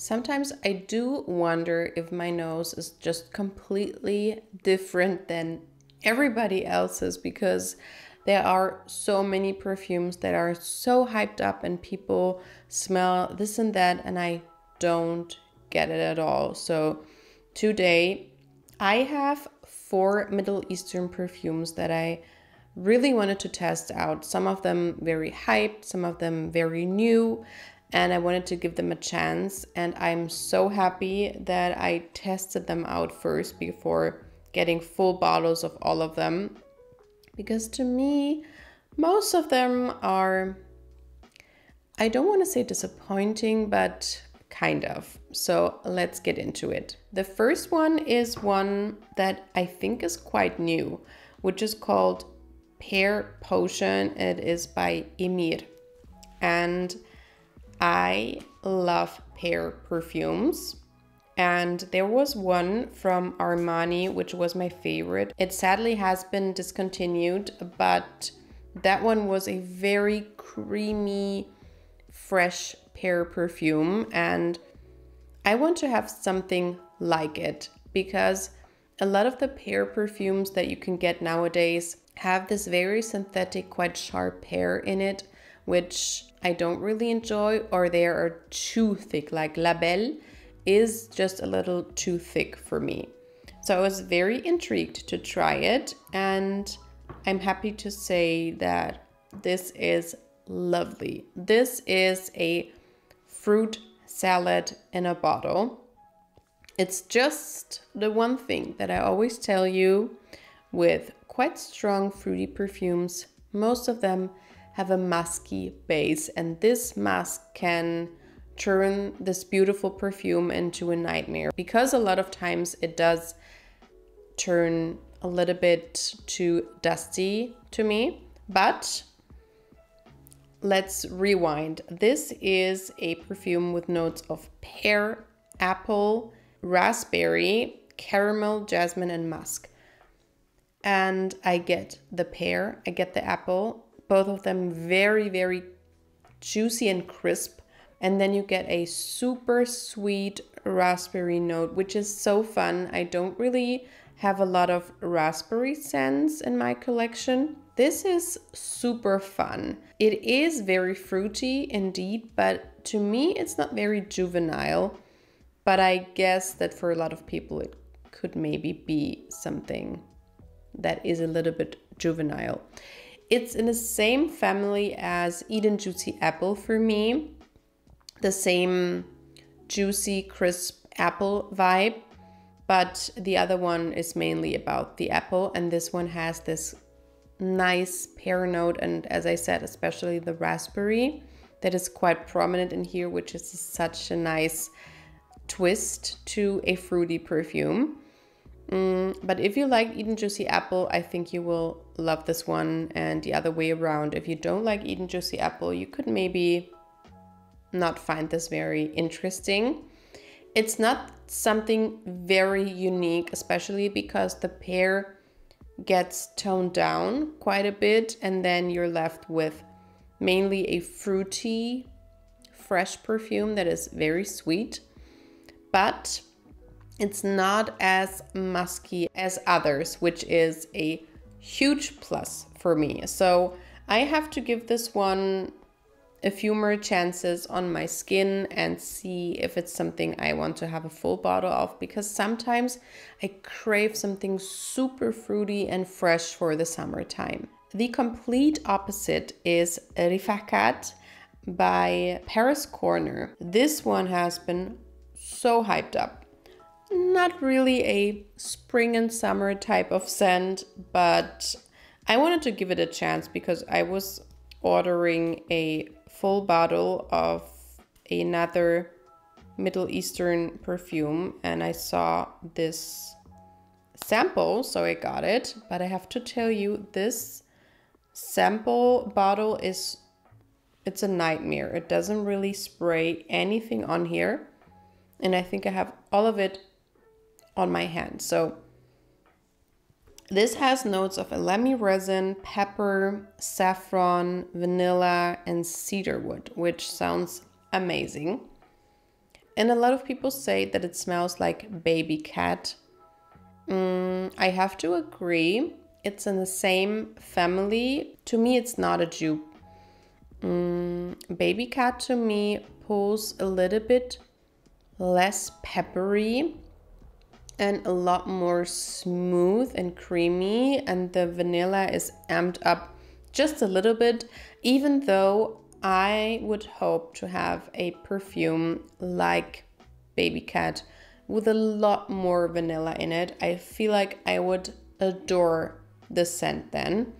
Sometimes I do wonder if my nose is just completely different than everybody else's, because there are so many perfumes that are so hyped up and people smell this and that, and I don't get it at all. So today I have 4 Middle Eastern perfumes that I really wanted to test out. Some of them very hyped, some of them very new, and I wanted to give them a chance. And I'm so happy that I tested them out first before getting full bottles of all of them, because to me, most of them are, I don't want to say disappointing, but kind of. So let's get into it. The first one is one that I think is quite new, which is called Pear Potion. It is by Emir. And I love pear perfumes. And there was one from Armani, which was my favorite. It sadly has been discontinued, but that one was a very creamy, fresh pear perfume. And I want to have something like it, because a lot of the pear perfumes that you can get nowadays have this very synthetic, quite sharp pear in it, which I don't really enjoy, or they are too thick. Like La Belle is just a little too thick for me. So I was very intrigued to try it, and I'm happy to say that this is lovely. This is a fruit salad in a bottle. It's just the one thing that I always tell you with quite strong fruity perfumes. Most of them have a musky base, and this musk can turn this beautiful perfume into a nightmare, because a lot of times it does turn a little bit too dusty to me. But let's rewind. This is a perfume with notes of pear, apple, raspberry, caramel, jasmine, and musk. And I get the pear, I get the apple, both of them very, very juicy and crisp. And then you get a super sweet raspberry note, which is so fun. I don't really have a lot of raspberry scents in my collection. This is super fun. It is very fruity indeed, but to me it's not very juvenile. But I guess that for a lot of people it could maybe be something that is a little bit juvenile. It's in the same family as Eden Juicy Apple for me. The same juicy, crisp apple vibe. But the other one is mainly about the apple. And this one has this nice pear note. And as I said, especially the raspberry that is quite prominent in here, which is such a nice twist to a fruity perfume. But if you like Eden Juicy Apple, I think you will love this one, and the other way around. If you don't like Eden Juicy Apple, you could maybe not find this very interesting. It's not something very unique, especially because the pear gets toned down quite a bit, and then you're left with mainly a fruity, fresh perfume that is very sweet. But it's not as musky as others, which is a huge plus for me. So I have to give this one a few more chances on my skin and see if it's something I want to have a full bottle of, because sometimes I crave something super fruity and fresh for the summertime. The complete opposite is Rifaaqat by Paris Corner. This one has been so hyped up. Not really a spring and summer type of scent, but I wanted to give it a chance because I was ordering a full bottle of another Middle Eastern perfume and I saw this sample, so I got it. But I have to tell you, this sample bottle is, it's a nightmare. It doesn't really spray anything on here, and I think I have all of it on my hand. So this has notes of elemi resin, pepper, saffron, vanilla, and cedarwood, which sounds amazing. And a lot of people say that it smells like Baby Cat. I have to agree. It's in the same family. To me, it's not a dupe. Baby Cat to me pulls a little bit less peppery and a lot more smooth and creamy, and the vanilla is amped up just a little bit, even though I would hope to have a perfume like Baby Cat with a lot more vanilla in it. I feel like I would adore the scent then.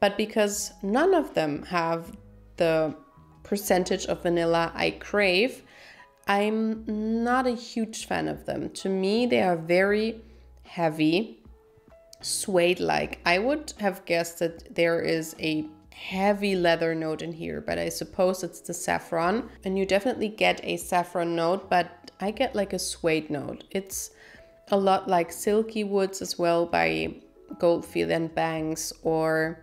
But because none of them have the percentage of vanilla I crave, I'm not a huge fan of them. To me, they are very heavy, suede-like. I would have guessed that there is a heavy leather note in here, but I suppose it's the saffron. And you definitely get a saffron note, but I get like a suede note. It's a lot like Silky Woods as well by Goldfield and Banks, or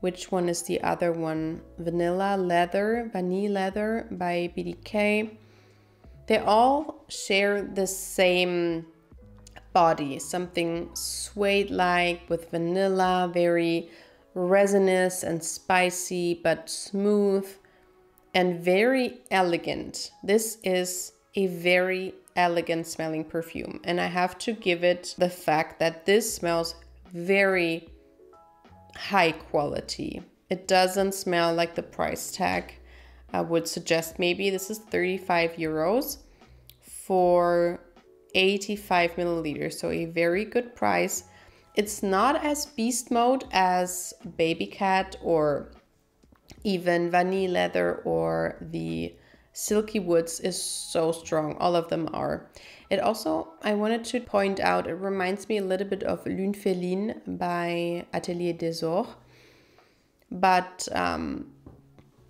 which one is the other one? Vanille leather by BDK. They all share the same body, something suede-like with vanilla, very resinous and spicy, but smooth and very elegant. This is a very elegant smelling perfume, and I have to give it the fact that this smells very high quality. It doesn't smell like the price tag. I would suggest maybe this is 35 euros for 85 milliliters, so a very good price. It's not as beast mode as Baby Cat or even Vanille Leather, or the Silky Woods is so strong. All of them are. It also, I wanted to point out, it reminds me a little bit of Lune Féline by Atelier Desor, but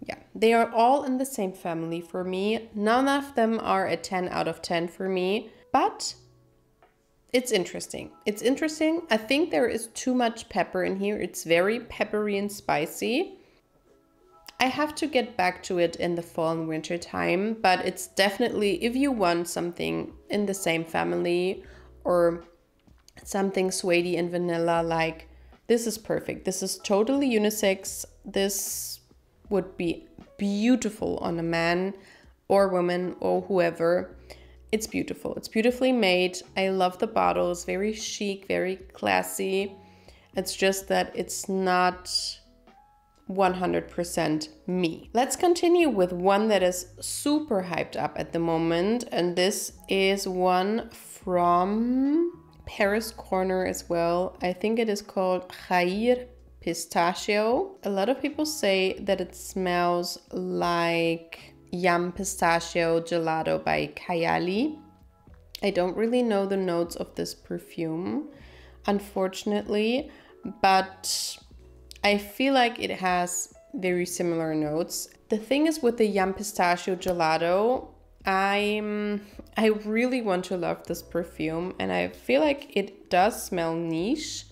yeah, they are all in the same family for me. None of them are a 10 out of 10 for me, but it's interesting. It's interesting. I think there is too much pepper in here. It's very peppery and spicy. I have to get back to it in the fall and winter time, but it's definitely, if you want something in the same family or something suede and vanilla, like, this is perfect. This is totally unisex. This would be beautiful on a man or woman or whoever. It's beautiful. It's beautifully made. I love the bottles. Very chic, very classy. It's just that it's not 100% me. Let's continue with one that is super hyped up at the moment, and this is one from Paris Corner as well. I think it is called Khair Pistachio. A lot of people say that it smells like Yum Pistachio Gelato by Kayali. I don't really know the notes of this perfume, unfortunately, but I feel like it has very similar notes. The thing is with the Yum Pistachio Gelato, I really want to love this perfume, and I feel like it does smell niche,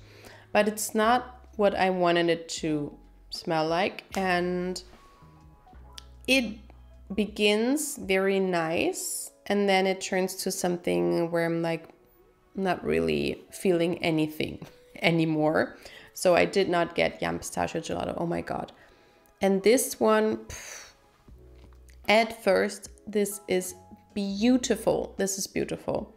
but it's not what I wanted it to smell like. And it begins very nice, and then it turns to something where I'm like, not really feeling anything anymore. So I did not get Yum Pistachio Gelato. Oh my God. And this one, at first, this is beautiful. This is beautiful.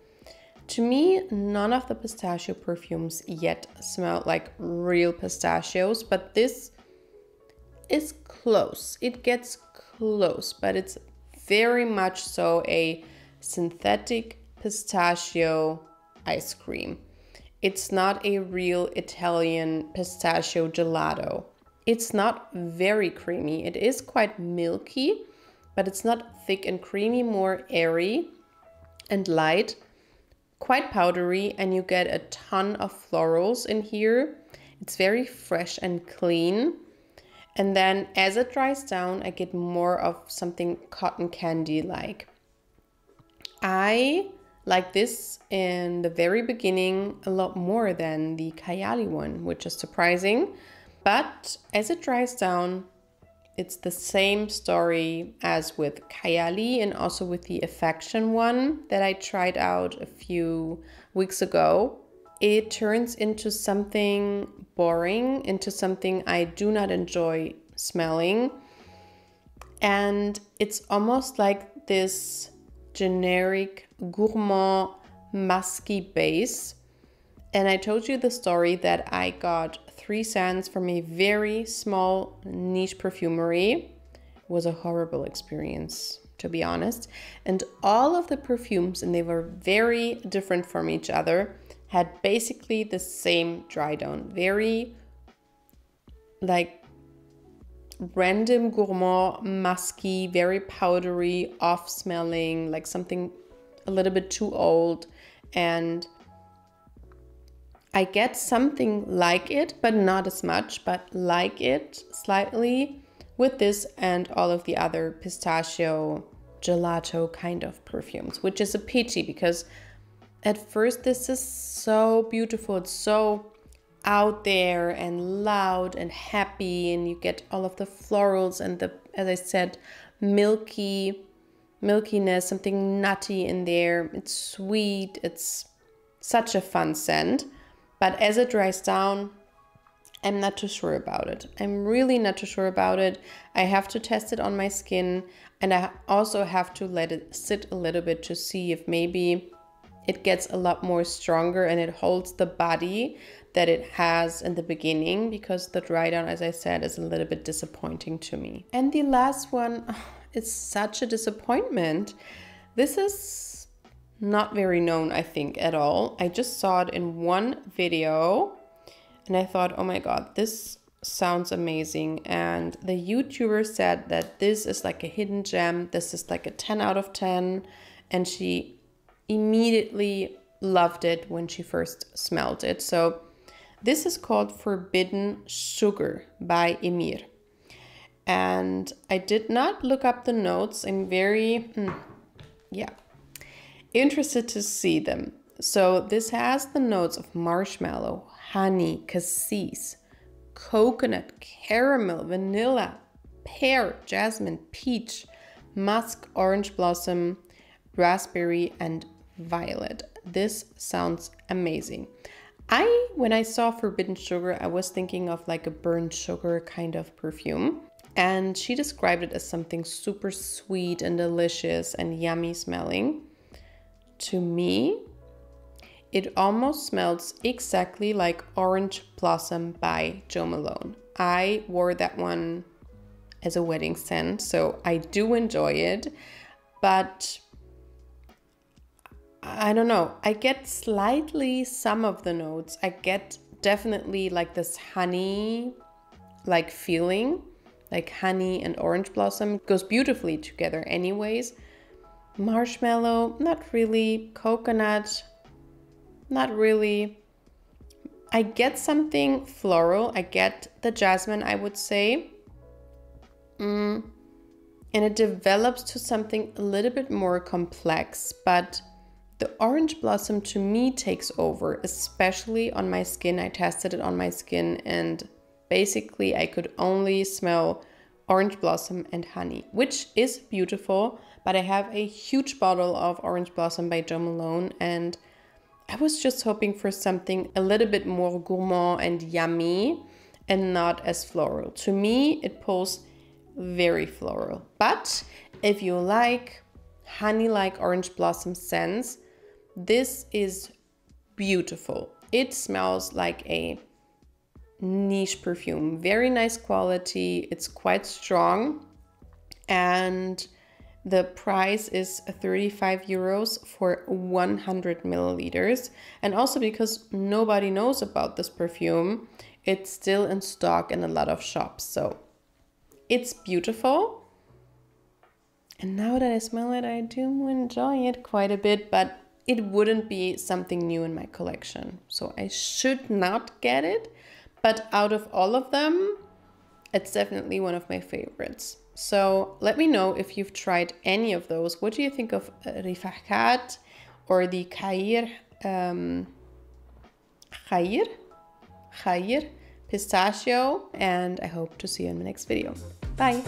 To me, none of the pistachio perfumes yet smell like real pistachios, but this is close. It gets close, but it's very much so a synthetic pistachio ice cream. It's not a real Italian pistachio gelato. It's not very creamy. It is quite milky, but it's not thick and creamy, more airy and light. Quite powdery, and you get a ton of florals in here. It's very fresh and clean. And then as it dries down, I get more of something cotton candy-like. I like this in the very beginning a lot more than the Kayali one, which is surprising. But as it dries down, It's the same story as with Kayali and also with the Affection one that I tried out a few weeks ago. It turns into something boring, into something I do not enjoy smelling. And it's almost like this generic gourmand musky base. And I told you the story that I got 3 cents from a very small niche perfumery. It was a horrible experience, to be honest. And all of the perfumes, and they were very different from each other, had basically the same dry down. Very like random gourmand, musky, very powdery, off smelling, like something a little bit too old. And I get something like it, but not as much, but like it slightly with this and all of the other pistachio gelato kind of perfumes, which is a pity because at first this is so beautiful. It's so out there and loud and happy, and you get all of the florals and the, as I said, milkiness, something nutty in there. It's sweet. It's such a fun scent. But as it dries down, I'm not too sure about it. I'm really not too sure about it. I have to test it on my skin, and I also have to let it sit a little bit to see if maybe it gets a lot more stronger and it holds the body that it has in the beginning, because the dry down, as I said, is a little bit disappointing to me. And the last one, oh, it's such a disappointment. This is not very known, I think, at all. I just saw it in one video and I thought, oh my god, this sounds amazing. And the YouTuber said that this is like a hidden gem. This is like a 10 out of 10. And she immediately loved it when she first smelled it. So this is called Forbidden Sugar by Emir. And I did not look up the notes. I'm very, interested to see them. So this has the notes of marshmallow, honey, cassis, coconut, caramel, vanilla, pear, jasmine, peach, musk, orange blossom, raspberry, and violet. This sounds amazing. When I saw Forbidden Sugar, I was thinking of like a burnt sugar kind of perfume. And she described it as something super sweet and delicious and yummy smelling. To me, it almost smells exactly like Orange Blossom by Jo Malone. I wore that one as a wedding scent, so I do enjoy it, but I don't know. I get slightly some of the notes. I get definitely like this honey, like feeling, like honey and Orange Blossom. It goes beautifully together anyways. Marshmallow, not really. Coconut, not really. I get something floral. I get the jasmine, I would say. And it develops to something a little bit more complex, but the Orange Blossom to me takes over, especially on my skin. I tested it on my skin and basically I could only smell Orange Blossom and honey, which is beautiful. But I have a huge bottle of Orange Blossom by Jo Malone, and I was just hoping for something a little bit more gourmand and yummy and not as floral. To me, it pulls very floral. But if you like honey-like Orange Blossom scents, this is beautiful. It smells like a niche perfume. Very nice quality. It's quite strong, and the price is 35 euros for 100 milliliters. And also because nobody knows about this perfume, it's still in stock in a lot of shops. So it's beautiful. And now that I smell it, I do enjoy it quite a bit, but it wouldn't be something new in my collection. So I should not get it. But out of all of them, it's definitely one of my favorites. So let me know if you've tried any of those. What do you think of Rifaaqat or the Khair Pistachio? And I hope to see you in the next video. Bye.